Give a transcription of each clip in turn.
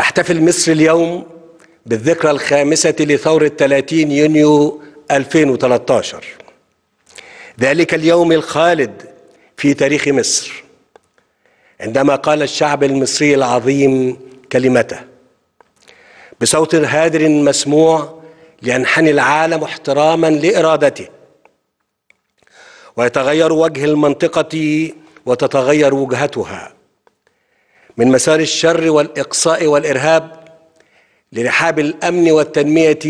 تحتفل مصر اليوم بالذكرى الخامسة لثورة 30 يونيو 2013، ذلك اليوم الخالد في تاريخ مصر عندما قال الشعب المصري العظيم كلمته بصوت هادر مسموع لينحني العالم احتراما لإرادته، ويتغير وجه المنطقة وتتغير وجهتها من مسار الشر والإقصاء والإرهاب لرحاب الأمن والتنمية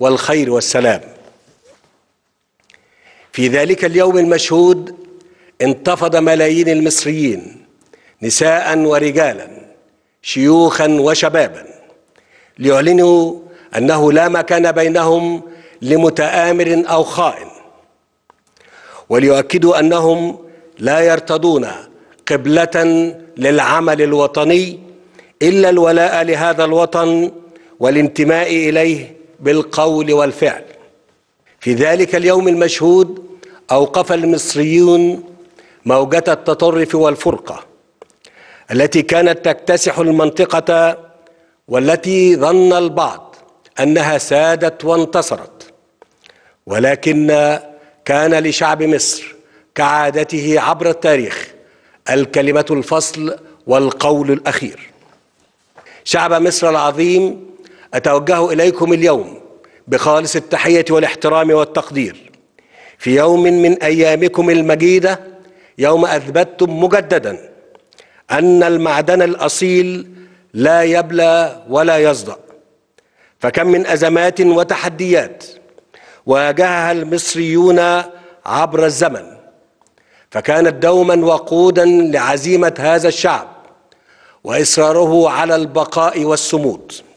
والخير والسلام. في ذلك اليوم المشهود انتفض ملايين المصريين نساء ورجالا، شيوخا وشبابا، ليعلنوا أنه لا مكان بينهم لمتآمر أو خائن، وليؤكدوا أنهم لا يرتضون قبلة للعمل الوطني إلا الولاء لهذا الوطن والانتماء إليه بالقول والفعل. في ذلك اليوم المشهود أوقف المصريون موجة التطرف والفرقة التي كانت تكتسح المنطقة، والتي ظن البعض أنها سادت وانتصرت، ولكن كان لشعب مصر كعادته عبر التاريخ الكلمة الفصل والقول الأخير. شعب مصر العظيم، أتوجه إليكم اليوم بخالص التحية والاحترام والتقدير في يوم من أيامكم المجيدة، يوم أثبتتم مجددا أن المعدن الأصيل لا يبلى ولا يصدأ. فكم من أزمات وتحديات واجهها المصريون عبر الزمن، فكانت دوما وقودا لعزيمة هذا الشعب وإصراره على البقاء والصمود.